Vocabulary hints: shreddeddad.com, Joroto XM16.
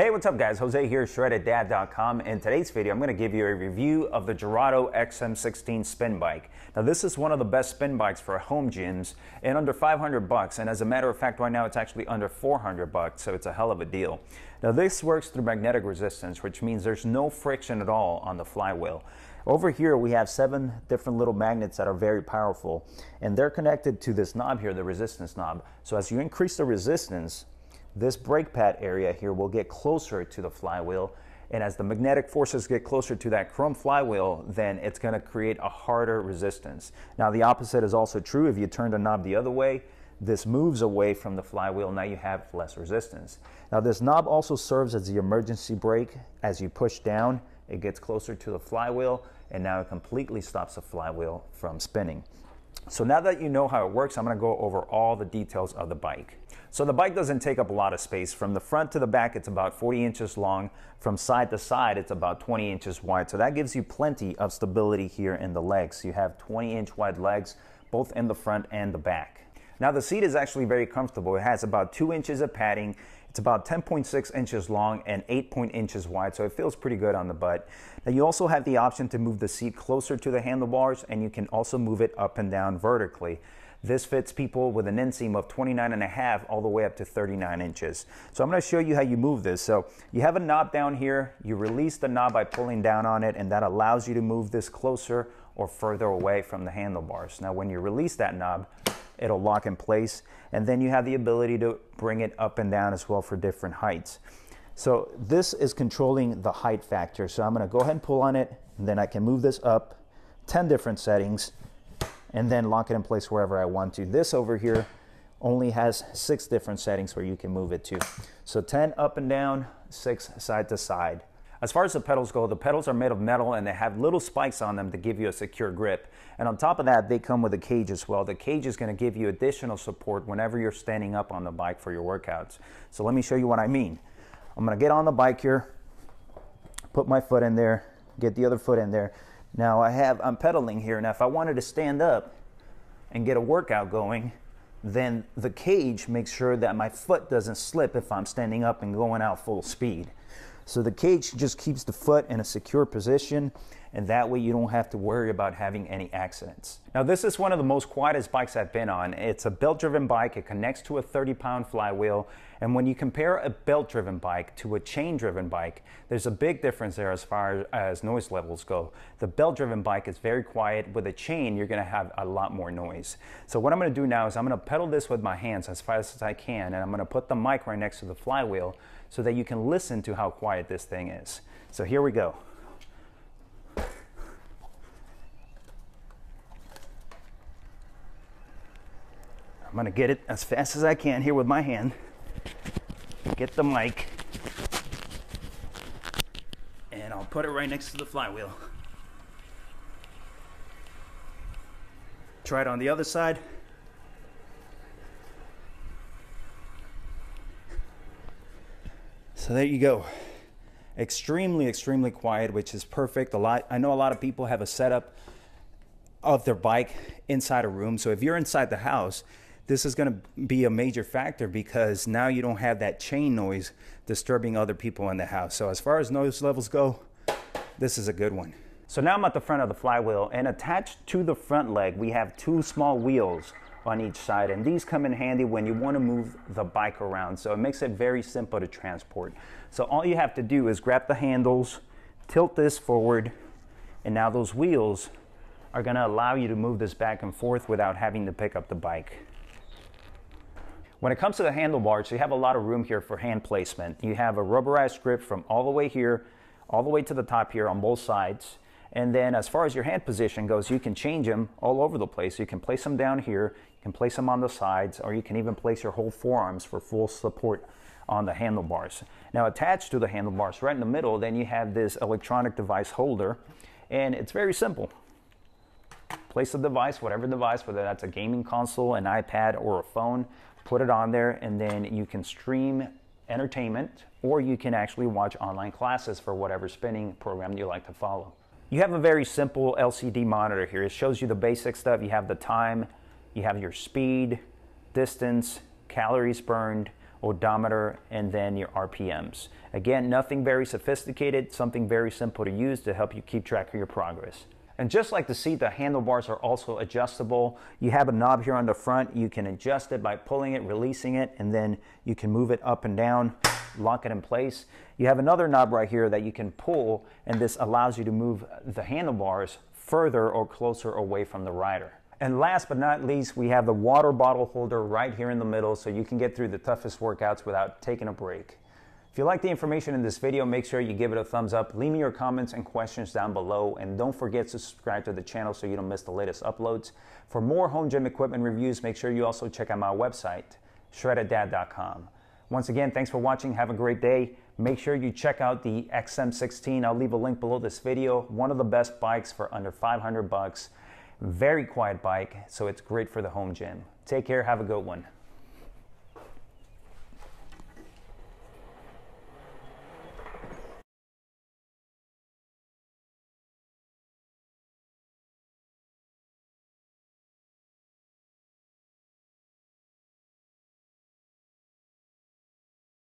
Hey, what's up guys? Jose here, shreddeddad.com. In today's video, I'm going to give you a review of the Joroto XM16 spin bike. Now, this is one of the best spin bikes for home gyms and under 500 bucks. And as a matter of fact, right now it's actually under 400 bucks, so it's a hell of a deal. Now, this works through magnetic resistance, which means there's no friction at all on the flywheel. Over here, we have 7 different little magnets that are very powerful, and they're connected to this knob here, the resistance knob. So as you increase the resistance, this brake pad area here will get closer to the flywheel, and as the magnetic forces get closer to that chrome flywheel, then it's going to create a harder resistance. Now, the opposite is also true. If you turn the knob the other way, this moves away from the flywheel. Now you have less resistance. Now, this knob also serves as the emergency brake. As you push down, it gets closer to the flywheel, and now it completely stops the flywheel from spinning. So now that you know how it works, I'm going to go over all the details of the bike. So the bike doesn't take up a lot of space. From the front to the back, it's about 40 inches long. From side to side, it's about 20 inches wide. So that gives you plenty of stability here in the legs. You have 20-inch wide legs, both in the front and the back. Now, the seat is actually very comfortable. It has about 2 inches of padding. It's about 10.6 inches long and 8 inches wide, so it feels pretty good on the butt. Now, you also have the option to move the seat closer to the handlebars, and you can also move it up and down vertically. This fits people with an inseam of 29.5 all the way up to 39 inches. So I'm going to show you how you move this. So you have a knob down here. You release the knob by pulling down on it, and that allows you to move this closer or further away from the handlebars. Now, when you release that knob, it'll lock in place, and then you have the ability to bring it up and down as well for different heights. So this is controlling the height factor. So I'm going to go ahead and pull on it, and then I can move this up 10 different settings and then lock it in place wherever I want to. This over here only has 6 different settings where you can move it to. So 10 up and down, 6 side to side. As far as the pedals go, the pedals are made of metal, and they have little spikes on them to give you a secure grip. And on top of that, they come with a cage as well. The cage is going to give you additional support whenever you're standing up on the bike for your workouts. So let me show you what I mean. I'm going to get on the bike here, put my foot in there, get the other foot in there. Now I'm pedaling here. Now, if I wanted to stand up and get a workout going, then the cage makes sure that my foot doesn't slip if I'm standing up and going out full speed. So the cage just keeps the foot in a secure position, and that way you don't have to worry about having any accidents. Now, this is one of the most quietest bikes I've been on. It's a belt-driven bike. It connects to a 30-pound flywheel, and when you compare a belt-driven bike to a chain-driven bike, there's a big difference there as far as noise levels go. The belt-driven bike is very quiet. With a chain, you're going to have a lot more noise. So what I'm going to do now is I'm going to pedal this with my hands as fast as I can, and I'm going to put the mic right next to the flywheel so that you can listen to how quiet this thing is. So here we go. I'm gonna get it as fast as I can here with my hand. Get the mic, and I'll put it right next to the flywheel. Try it on the other side. So there you go. Extremely, extremely quiet, which is perfect. I know a lot of people have a setup of their bike inside a room. So if you're inside the house, this is going to be a major factor because now you don't have that chain noise disturbing other people in the house. So as far as noise levels go, this is a good one. So now I'm at the front of the flywheel, and attached to the front leg, we have 2 small wheels on each side, and these come in handy when you want to move the bike around. So it makes it very simple to transport. So all you have to do is grab the handles, tilt this forward, and now those wheels are going to allow you to move this back and forth without having to pick up the bike. When it comes to the handlebars, you have a lot of room here for hand placement. You have a rubberized grip from all the way here, all the way to the top here on both sides. And then as far as your hand position goes, you can change them all over the place. You can place them down here, you can place them on the sides, or you can even place your whole forearms for full support on the handlebars. Now, attached to the handlebars right in the middle, then you have this electronic device holder, and it's very simple. Place the device, whatever device, whether that's a gaming console, an iPad, or a phone, put it on there, and then you can stream entertainment, or you can actually watch online classes for whatever spinning program you like to follow. You have a very simple LCD monitor here. It shows you the basic stuff. You have the time, you have your speed, distance, calories burned, odometer, and then your RPMs. Again, nothing very sophisticated, something very simple to use to help you keep track of your progress. And just like the seat, the handlebars are also adjustable. You have a knob here on the front. You can adjust it by pulling it, releasing it, and then you can move it up and down, lock it in place. You have another knob right here that you can pull, and this allows you to move the handlebars further or closer away from the rider. And last but not least, we have the water bottle holder right here in the middle, so you can get through the toughest workouts without taking a break. If you like the information in this video, make sure you give it a thumbs up. Leave me your comments and questions down below, and don't forget to subscribe to the channel so you don't miss the latest uploads. For more home gym equipment reviews, make sure you also check out my website, shreddeddad.com. Once again, thanks for watching. Have a great day. Make sure you check out the XM16. I'll leave a link below this video. One of the best bikes for under 500 bucks. Very quiet bike, so it's great for the home gym. Take care, have a good one.